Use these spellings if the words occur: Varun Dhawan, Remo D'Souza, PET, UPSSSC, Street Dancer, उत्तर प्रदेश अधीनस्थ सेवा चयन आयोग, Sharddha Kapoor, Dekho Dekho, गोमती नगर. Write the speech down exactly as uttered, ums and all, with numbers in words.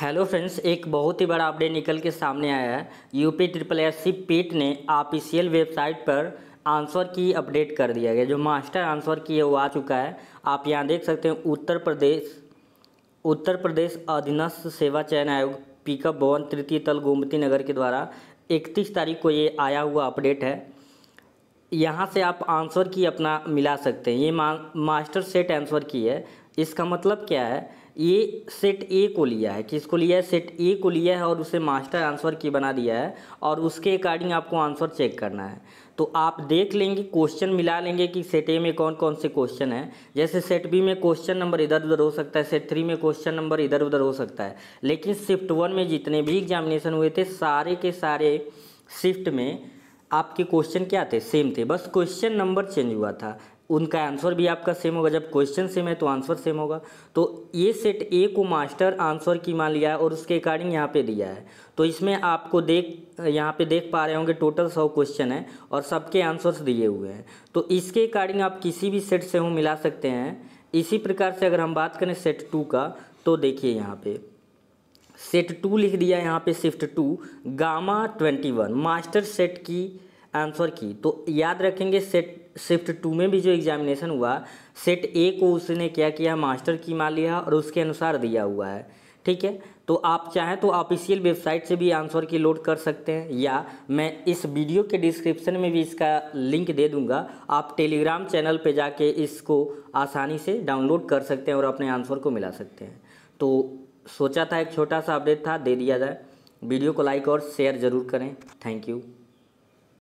Hello friends, एक बहुत ही बड़ा अपडेट निकल के सामने आया है। यूपी ट्रिपल एस सी पीट ने ऑफिशियल वेबसाइट पर आंसर की अपडेट कर दिया गया। जो मास्टर आंसर की है वो आ चुका है। आप यहाँ देख सकते हैं उत्तर प्रदेश उत्तर प्रदेश अधीनस्थ सेवा चयन आयोग पिकअप भवन तृतीय तल गोमती नगर के द्वारा इकतीस तारीख को ये आया हुआ अपडेट है। यहाँ से आप आंसर की अपना मिला सकते हैं। ये मा, मास्टर सेट आंसर की है। इसका मतलब क्या है, ये सेट ए को लिया है। किसको लिया है? सेट ए को लिया है और उसे मास्टर आंसर की बना दिया है और उसके अकॉर्डिंग आपको आंसर चेक करना है। तो आप देख लेंगे, क्वेश्चन मिला लेंगे कि सेट ए में कौन कौन से क्वेश्चन है। जैसे सेट बी में क्वेश्चन नंबर इधर उधर हो सकता है, सेट थ्री में क्वेश्चन नंबर इधर उधर हो सकता है। लेकिन शिफ्ट वन में जितने भी एग्जामिनेशन हुए थे, सारे के सारे शिफ्ट में आपके क्वेश्चन क्या थे? सेम थे, बस क्वेश्चन नंबर चेंज हुआ था। उनका आंसर भी आपका सेम होगा। जब क्वेश्चन सेम है तो आंसर सेम होगा। तो ये सेट ए को मास्टर आंसर की मान लिया है और उसके अकॉर्डिंग यहाँ पे दिया है। तो इसमें आपको देख यहाँ पे देख पा रहे होंगे टोटल सौ क्वेश्चन है और सबके आंसर्स दिए हुए हैं। तो इसके अकॉर्डिंग आप किसी भी सेट से हो मिला सकते हैं। इसी प्रकार से अगर हम बात करें सेट टू का, तो देखिए यहाँ पे सेट टू लिख दिया यहाँ पे, shift two gamma twenty one master set की आंसर की। तो याद रखेंगे, सेट शिफ्ट टू में भी जो एग्जामिनेशन हुआ, सेट ए को उसने क्या किया, मास्टर की मान लिया और उसके अनुसार दिया हुआ है। ठीक है, तो आप चाहें तो ऑफिशियल वेबसाइट से भी आंसर की लोड कर सकते हैं, या मैं इस वीडियो के डिस्क्रिप्शन में भी इसका लिंक दे दूंगा। आप टेलीग्राम चैनल पे जाके इसको आसानी से डाउनलोड कर सकते हैं और अपने आंसर को मिला सकते हैं। तो सोचा था एक छोटा सा अपडेट था, दे दिया जाए। वीडियो को लाइक और शेयर ज़रूर करें। Thank you.